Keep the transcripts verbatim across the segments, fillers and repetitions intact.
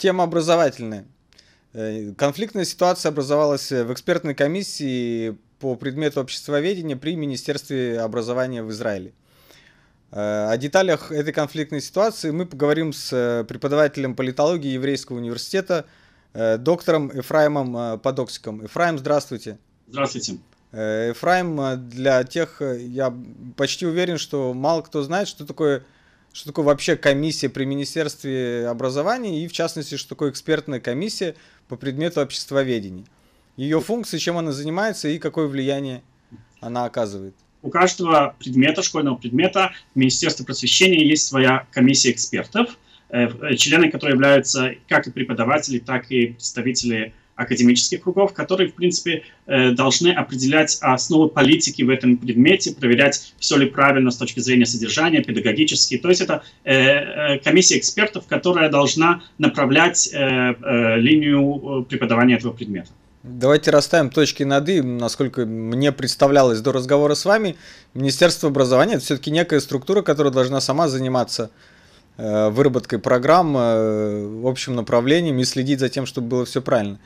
Тема образовательная. Конфликтная ситуация образовалась в экспертной комиссии по предмету обществоведения при Министерстве образования в Израиле. О деталях этой конфликтной ситуации мы поговорим с преподавателем политологии Еврейского университета, доктором Эфраимом Подоксиком. Эфраим, здравствуйте. Здравствуйте. Эфраим, для тех, я почти уверен, что мало кто знает, что такое, что такое вообще комиссия при Министерстве образования и, в частности, что такое экспертная комиссия по предмету обществоведения. Ее функции, чем она занимается и какое влияние она оказывает. У каждого предмета, школьного предмета, в Министерстве просвещения есть своя комиссия экспертов, члены которой являются как и преподаватели, так и представители академических кругов, которые, в принципе, должны определять основы политики в этом предмете, проверять, все ли правильно с точки зрения содержания, педагогически. То есть это комиссия экспертов, которая должна направлять линию преподавания этого предмета. Давайте расставим точки над «и». Насколько мне представлялось до разговора с вами, Министерство образования – это все-таки некая структура, которая должна сама заниматься выработкой программ, общим направлением и следить за тем, чтобы было все правильно.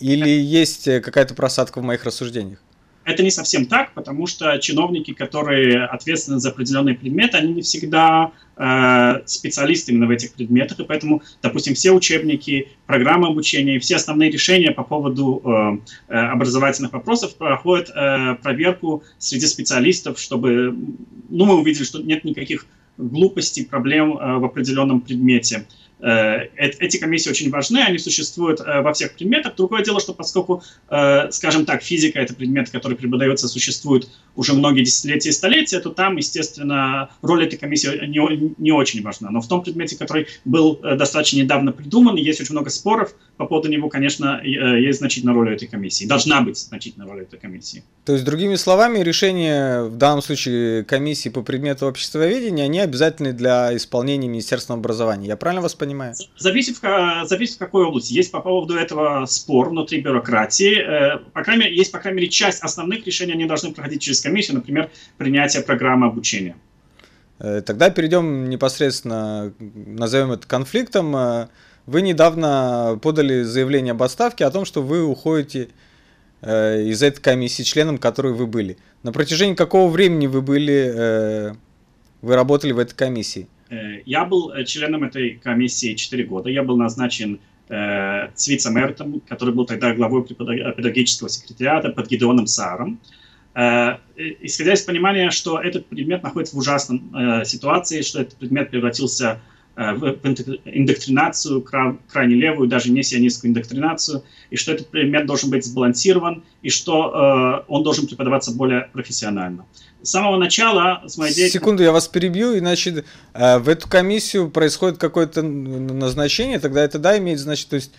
Или есть какая-то просадка в моих рассуждениях? Это не совсем так, потому что чиновники, которые ответственны за определенные предметы, они не всегда э, специалисты именно в этих предметах, и поэтому, допустим, все учебники, программы обучения, все основные решения по поводу э, образовательных вопросов проходят э, проверку среди специалистов, чтобы, ну, мы увидели, что нет никаких глупостей, проблем э, в определенном предмете. Эти комиссии очень важны, они существуют во всех предметах. Другое дело, что поскольку, скажем так, физика – это предмет, который преподается, существует уже многие десятилетия и столетия, то там, естественно, роль этой комиссии не, не очень важна. Но в том предмете, который был достаточно недавно придуман, есть очень много споров по поводу него, конечно, есть значительная роль этой комиссии, должна быть значительная роль этой комиссии. То есть, другими словами, решения, в данном случае, комиссии по предмету обществоведения, они обязательны для исполнения Министерства образования. Я правильно вас понимаю? Зависит в, зависит в какой области. Есть по поводу этого спор внутри бюрократии. По крайней мере, есть, по крайней мере, часть основных решений, они должны проходить через комиссию, например, принятие программы обучения. Тогда перейдем непосредственно, назовем это конфликтом. Вы недавно подали заявление об отставке о том, что вы уходите из этой комиссии членом, которой вы были. На протяжении какого времени вы были, вы работали в этой комиссии? Я был членом этой комиссии четыре года. Я был назначен э, Цвике Мертом, который был тогда главой педагогического секретариата под Гидеоном Сааром. Э, исходя из понимания, что этот предмет находится в ужасной э, ситуации, что этот предмет превратился э, в индоктринацию, кра, крайне левую, даже не сионистскую индоктринацию, и что этот предмет должен быть сбалансирован, и что э, он должен преподаваться более профессионально. С самого начала, с моей деятельностью... Секунду, я вас перебью, иначе э, в эту комиссию происходит какое-то назначение, тогда это да имеет, значит, то есть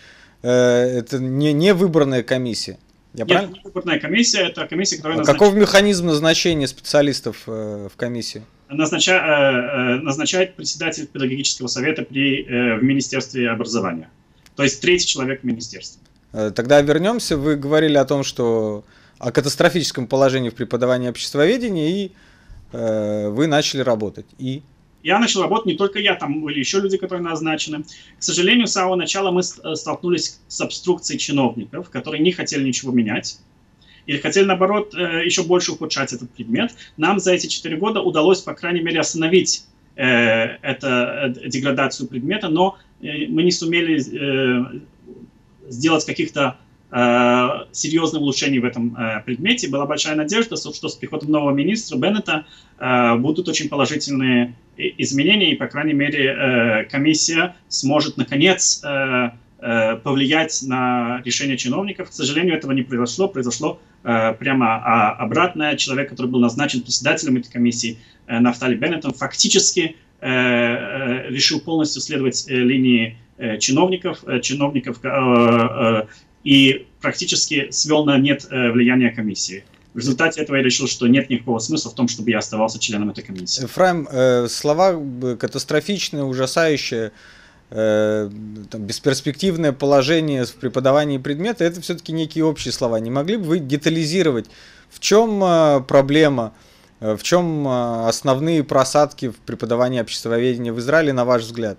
э, это не, не выборная комиссия. Я Нет, не выборная комиссия, это комиссия, которая... А назнач... Каков механизм назначения специалистов э, в комиссии? Назнача... Э, назначает председатель педагогического совета при, э, в Министерстве образования, то есть третий человек в министерстве. Э, тогда вернемся, вы говорили о том, что... о катастрофическом положении в преподавании обществоведения, и э, вы начали работать. И... Я начал работать, не только я, там были еще люди, которые назначены. К сожалению, с самого начала мы столкнулись с обструкцией чиновников, которые не хотели ничего менять, или хотели, наоборот, еще больше ухудшать этот предмет. Нам за эти четыре года удалось, по крайней мере, остановить э, эту деградацию предмета, но э, мы не сумели э, сделать каких-то серьезных улучшений в этом э, предмете. Была большая надежда, что с приходом нового министра Беннета э, будут очень положительные изменения, и, по крайней мере, э, комиссия сможет, наконец, э, э, повлиять на решение чиновников. К сожалению, этого не произошло. Произошло э, прямо обратное. Человек, который был назначен председателем этой комиссии, э, Нафтали Беннетом, фактически э, э, решил полностью следовать э, линии э, чиновников, э, чиновников э, э, и практически свел на нет влияния комиссии. В результате этого я решил, что нет никакого смысла в том, чтобы я оставался членом этой комиссии. Эфраим, слова катастрофичные, ужасающие, бесперспективное положение в преподавании предмета, это все-таки некие общие слова. Не могли бы вы детализировать, в чем проблема, в чем основные просадки в преподавании обществоведения в Израиле, на ваш взгляд?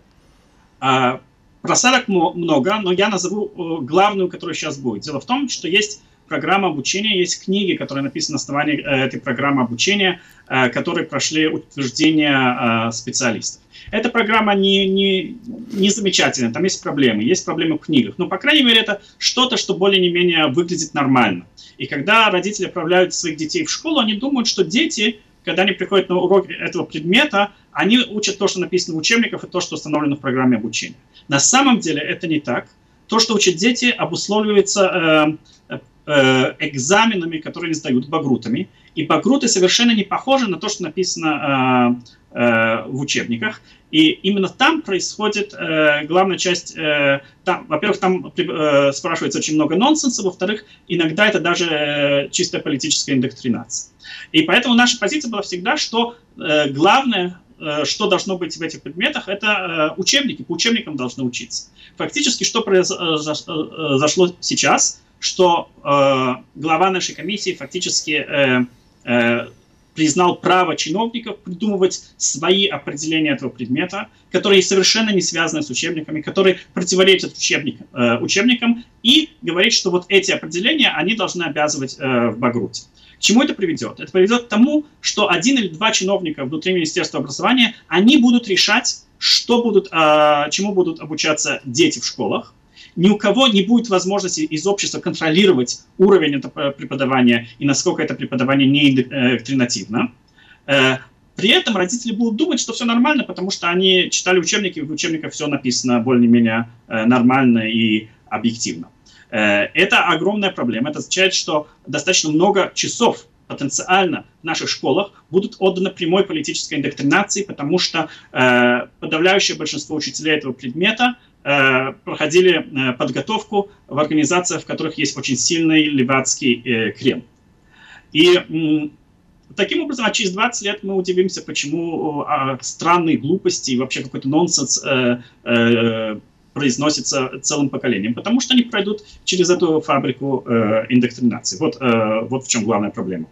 А... Просадок много, но я назову главную, которая сейчас будет. Дело в том, что есть программа обучения, есть книги, которые написаны на основании этой программы обучения, которые прошли утверждение специалистов. Эта программа не, не, не замечательная, там есть проблемы, есть проблемы в книгах. Но, по крайней мере, это что-то, что более-менее выглядит нормально. И когда родители отправляют своих детей в школу, они думают, что дети, когда они приходят на урок этого предмета, они учат то, что написано в учебниках, и то, что установлено в программе обучения. На самом деле это не так. То, что учат дети, обусловливается э, э, экзаменами, которые они сдают, багрутами. И багруты совершенно не похожи на то, что написано э, э, в учебниках. И именно там происходит э, главная часть... Э, во-первых, там э, спрашивается очень много нонсенса, во-вторых, иногда это даже э, чистая политическая индоктринация. И поэтому наша позиция была всегда, что э, главное... что должно быть в этих предметах, это учебники, по учебникам должны учиться. Фактически, что произошло сейчас, что глава нашей комиссии фактически признал право чиновников придумывать свои определения этого предмета, которые совершенно не связаны с учебниками, которые противоречат учебникам, учебникам и говорит, что вот эти определения они должны обязывать в багруте. К чему это приведет? Это приведет к тому, что один или два чиновника внутри Министерства образования, они будут решать, что будут, чему будут обучаться дети в школах. Ни у кого не будет возможности из общества контролировать уровень этого преподавания и насколько это преподавание не индоктринативно. При этом родители будут думать, что все нормально, потому что они читали учебники, и в учебниках все написано более-менее нормально и объективно. Это огромная проблема. Это означает, что достаточно много часов потенциально в наших школах будут отданы прямой политической индоктринации, потому что э, подавляющее большинство учителей этого предмета э, проходили э, подготовку в организациях, в которых есть очень сильный левацкий э, крем. И э, таким образом, а через двадцать лет мы удивимся, почему э, странные глупости и вообще какой-то нонсенс э, э, произносится целым поколением, потому что они пройдут через эту фабрику э, индоктринации. Вот, э, вот в чем главная проблема.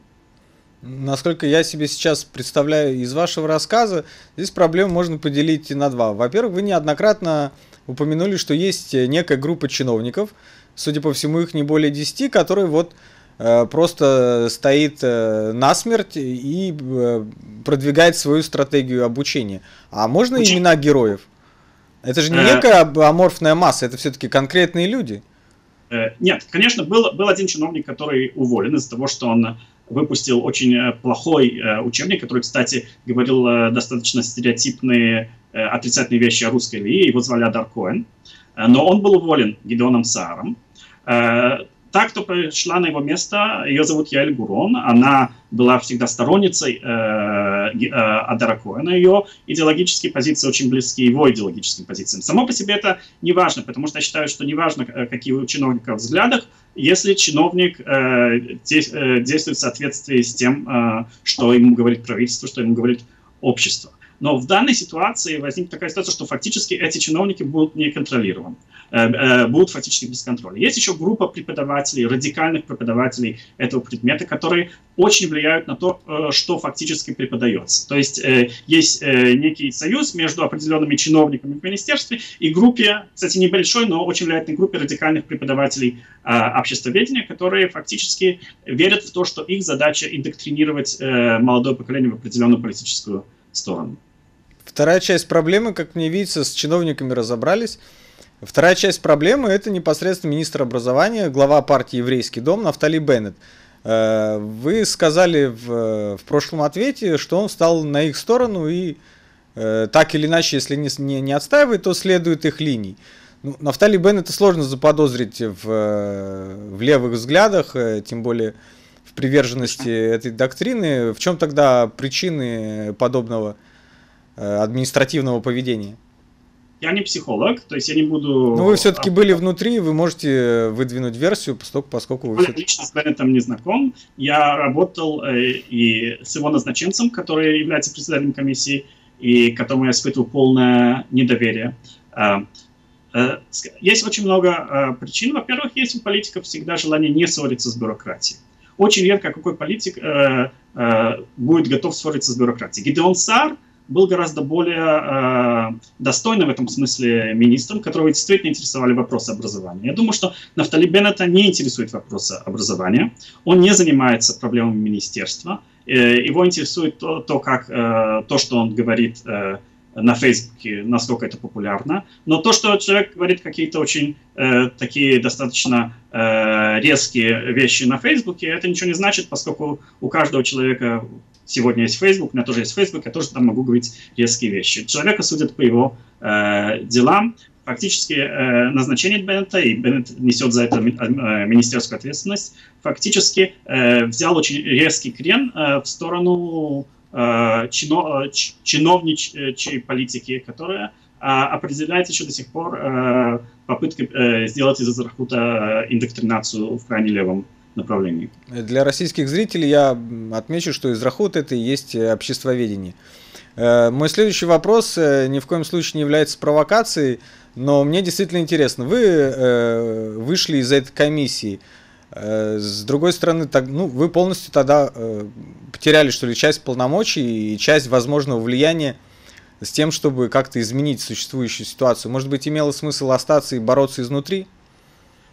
Насколько я себе сейчас представляю из вашего рассказа, здесь проблему можно поделить на два. Во-первых, вы неоднократно упомянули, что есть некая группа чиновников, судя по всему, их не более десяти, которые вот э, просто стоит э, насмерть и э, продвигает свою стратегию обучения. А можно Уч... имена героев? Это же не некая аморфная масса, это все-таки конкретные люди. Нет, конечно, был, был один чиновник, который уволен из-за того, что он выпустил очень плохой учебник, который, кстати, говорил достаточно стереотипные, отрицательные вещи о русской лии. Его звали Адар Коэн, но он был уволен Гидеоном Сааром. Та, кто пришла на его место, ее зовут Яэль Гурон. Она была всегда сторонницей э, э, Адара Коэна. Ее идеологические позиции очень близки его идеологическим позициям. Само по себе это не важно, потому что я считаю, что не важно, какие у чиновника взглядах, если чиновник э, действует в соответствии с тем, э, что ему говорит правительство, что ему говорит общество. Но в данной ситуации возникла такая ситуация, что фактически эти чиновники будут не контролированы, будут фактически без контроля. Есть еще группа преподавателей, радикальных преподавателей этого предмета, которые очень влияют на то, что фактически преподается. То есть есть некий союз между определенными чиновниками в министерстве и группе, кстати, небольшой, но очень влиятельной группе радикальных преподавателей обществоведения, которые фактически верят в то, что их задача индоктринировать молодое поколение в определенную политическую сторону. Вторая часть проблемы, как мне видится, с чиновниками разобрались. Вторая часть проблемы – это непосредственно министр образования, глава партии «Еврейский дом» Нафтали Беннет. Вы сказали в, в прошлом ответе, что он встал на их сторону и так или иначе, если не, не, не отстаивает, то следует их линии. Ну, Нафтали Беннета сложно заподозрить в, в левых взглядах, тем более в приверженности этой доктрины. В чем тогда причины подобного административного поведения? Я не психолог, то есть я не буду... Но вы все-таки были внутри, вы можете выдвинуть версию, поскольку вы... Я лично с Беннетом не знаком. Я работал и с его назначенцем, который является председателем комиссии, и к которому я испытывал полное недоверие. Есть очень много причин. Во-первых, есть у политиков всегда желание не ссориться с бюрократией. Очень редко какой политик будет готов ссориться с бюрократией. Гидеон Саар был гораздо более э, достойным в этом смысле министром, которого действительно интересовали вопросы образования. Я думаю, что Нафтали Беннета не интересует вопросы образования, он не занимается проблемами министерства, э, его интересует то, то, как, э, то что он говорит э, на Фейсбуке, насколько это популярно, но то, что человек говорит какие-то очень э, такие достаточно э, резкие вещи на Фейсбуке, это ничего не значит, поскольку у каждого человека сегодня есть Фейсбук, у меня тоже есть Фейсбук, я тоже там могу говорить резкие вещи. Человека судят по его э, делам. Фактически э, назначение Беннета, и Беннет несет за это ми э, министерскую ответственность, фактически э, взял очень резкий крен э, в сторону э, чино чиновничьей политики, которая э, определяет еще до сих пор э, попыткой э, сделать из Азархута индоктринацию в крайне левом направлении. Для российских зрителей я отмечу, что израхут — это и есть обществоведение. Мой следующий вопрос ни в коем случае не является провокацией, но мне действительно интересно. Вы вышли из этой комиссии. С другой стороны, ну, вы полностью тогда потеряли, что ли, часть полномочий и часть возможного влияния с тем, чтобы как-то изменить существующую ситуацию. Может быть, имело смысл остаться и бороться изнутри?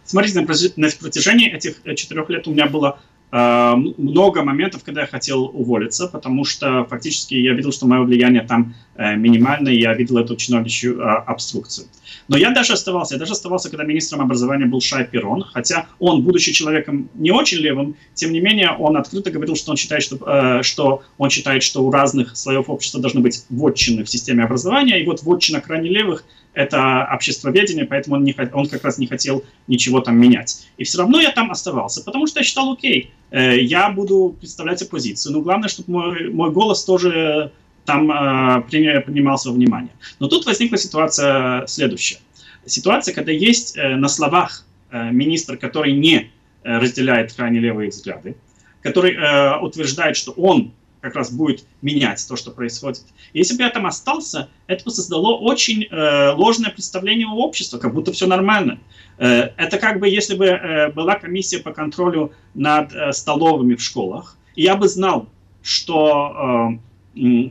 Смотрите, на протяжении этих четырех лет у меня было э, много моментов, когда я хотел уволиться, потому что фактически я видел, что мое влияние там э, минимальное, и я видел эту чиновничью э, обструкцию. Но я даже оставался, я даже оставался, когда министром образования был Шай Пирон, хотя он, будучи человеком не очень левым, тем не менее он открыто говорил, что он считает, что, э, что, он считает, что у разных слоев общества должны быть вотчины в системе образования, и вот вотчина крайне левых — это обществоведение, поэтому он, не, он как раз не хотел ничего там менять. И все равно я там оставался, потому что я считал, окей, э, я буду представлять оппозицию, но главное, чтобы мой, мой голос тоже там э, принимался во внимание. Но тут возникла ситуация следующая. Ситуация, когда есть э, на словах э, министр, который не э, разделяет крайне левые взгляды, который э, утверждает, что он как раз будет менять то, что происходит. Если бы я там остался, это бы создало очень э, ложное представление у общества, как будто все нормально. Э, это как бы если бы э, была комиссия по контролю над э, столовыми в школах, и я бы знал, что э, э,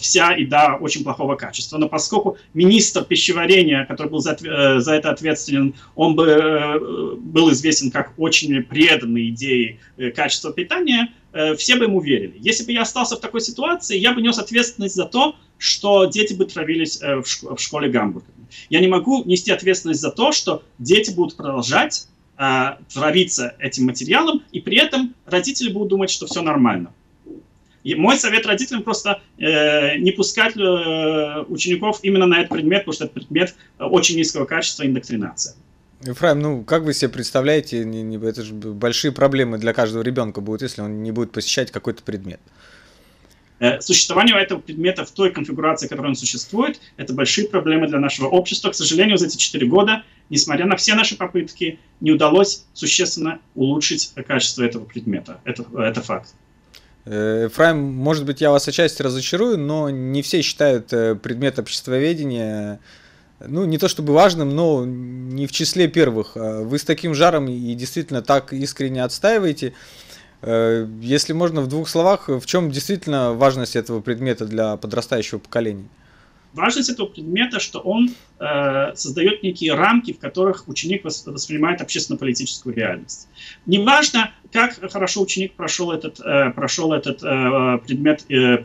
вся еда очень плохого качества, но поскольку министр пищеварения, который был за, э, за это ответственен, он бы э, был известен как очень преданный идее э, качества питания, все бы ему верили. Если бы я остался в такой ситуации, я бы нес ответственность за то, что дети бы травились в школе гамбургерами. Я не могу нести ответственность за то, что дети будут продолжать э, травиться этим материалом, и при этом родители будут думать, что все нормально. И мой совет родителям — просто э, не пускать э, учеников именно на этот предмет, потому что этот предмет очень низкого качества — индоктринация. Эфраим, ну как вы себе представляете, это же большие проблемы для каждого ребенка будут, если он не будет посещать какой-то предмет. Существование этого предмета в той конфигурации, в которой он существует, это большие проблемы для нашего общества. К сожалению, за эти четыре года, несмотря на все наши попытки, не удалось существенно улучшить качество этого предмета. Это, это факт. Эфраим, может быть, я вас отчасти разочарую, но не все считают предмет обществоведения, ну, не то чтобы важным, но не в числе первых. Вы с таким жаром и действительно так искренне отстаиваете. Если можно в двух словах, в чем действительно важность этого предмета для подрастающего поколения? Важность этого предмета, что он э, создает некие рамки, в которых ученик воспринимает общественно-политическую реальность. Неважно, как хорошо ученик прошел этот, э, прошел этот э, предмет, э,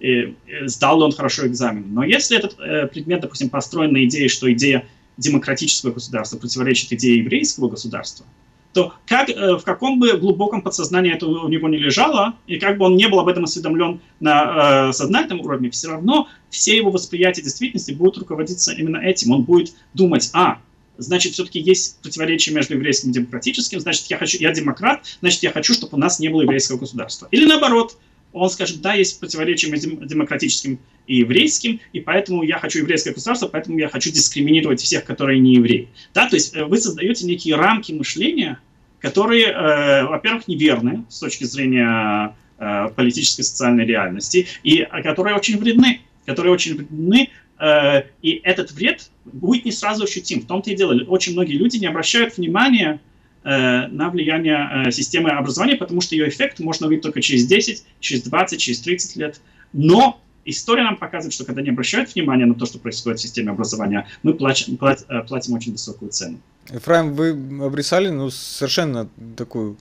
э, э, сдал ли он хорошо экзамен, но если этот э, предмет, допустим, построен на идее, что идея демократического государства противоречит идее еврейского государства, то как, в каком бы глубоком подсознании это у него не лежало, и как бы он не был об этом осведомлен на э, сознательном уровне, все равно все его восприятия действительности будут руководиться именно этим. Он будет думать: а, значит, все-таки есть противоречие между еврейским и демократическим, значит, я, хочу, я демократ, значит, я хочу, чтобы у нас не было еврейского государства. Или наоборот, он скажет: да, есть противоречие между демократическим и еврейским, и поэтому я хочу еврейское государство, поэтому я хочу дискриминировать всех, которые не евреи. Да, то есть вы создаете некие рамки мышления, которые, э, во-первых, неверны с точки зрения э, политической и социальной реальности, и которые очень вредны, которые очень вредны, э, и этот вред будет не сразу ощутим. В том-то и дело, очень многие люди не обращают внимания на влияние системы образования, потому что ее эффект можно увидеть только через десять, через двадцать, через тридцать лет. Но История нам показывает, что когда не обращают внимания на то, что происходит в системе образования, мы платим, платим очень высокую цену. Эфраим, вы обрисали ну, совершенно такую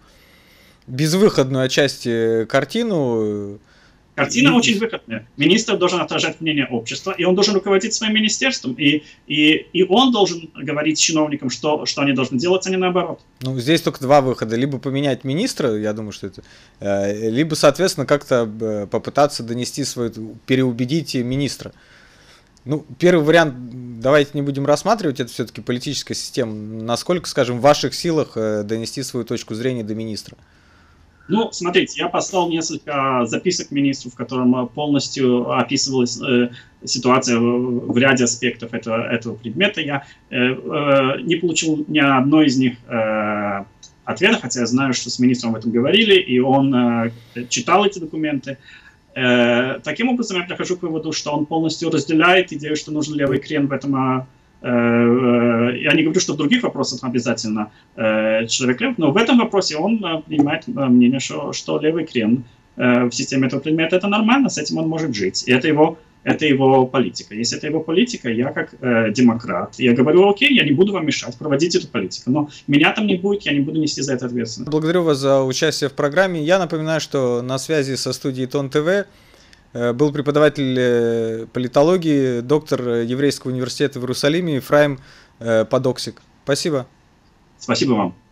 безвыходную отчасти картину. Картина и... очень выходная. Министр должен отражать мнение общества, и он должен руководить своим министерством, и, и, и он должен говорить чиновникам, что, что они должны делать, а не наоборот. Ну, здесь только два выхода. Либо поменять министра, я думаю, что это, либо, соответственно, как-то попытаться донести свою, переубедить министра. Ну, первый вариант, давайте не будем рассматривать, это все-таки политическая система. Насколько, скажем, в ваших силах донести свою точку зрения до министра? Ну, смотрите, я послал несколько записок министру, в котором полностью описывалась э, ситуация в, в ряде аспектов этого, этого предмета. Я э, э, не получил ни одной из них э, ответа, хотя я знаю, что с министром об этом говорили, и он э, читал эти документы. Э, таким образом, я прихожу к выводу, что он полностью разделяет идею, что нужен левый крен в этом. Я не говорю, что в других вопросах обязательно человек лев, но в этом вопросе он принимает мнение, что, что левый крен в системе этого предмета — это нормально, с этим он может жить. И это его, это его политика. Если это его политика, я как демократ, я говорю: окей, я не буду вам мешать, проводить эту политику, но меня там не будет, я не буду нести за это ответственность. Благодарю вас за участие в программе. Я напоминаю, что на связи со студией Тон-ТВ был преподаватель политологии, доктор Еврейского университета в Иерусалиме Эфраим Подоксик. Спасибо. Спасибо вам.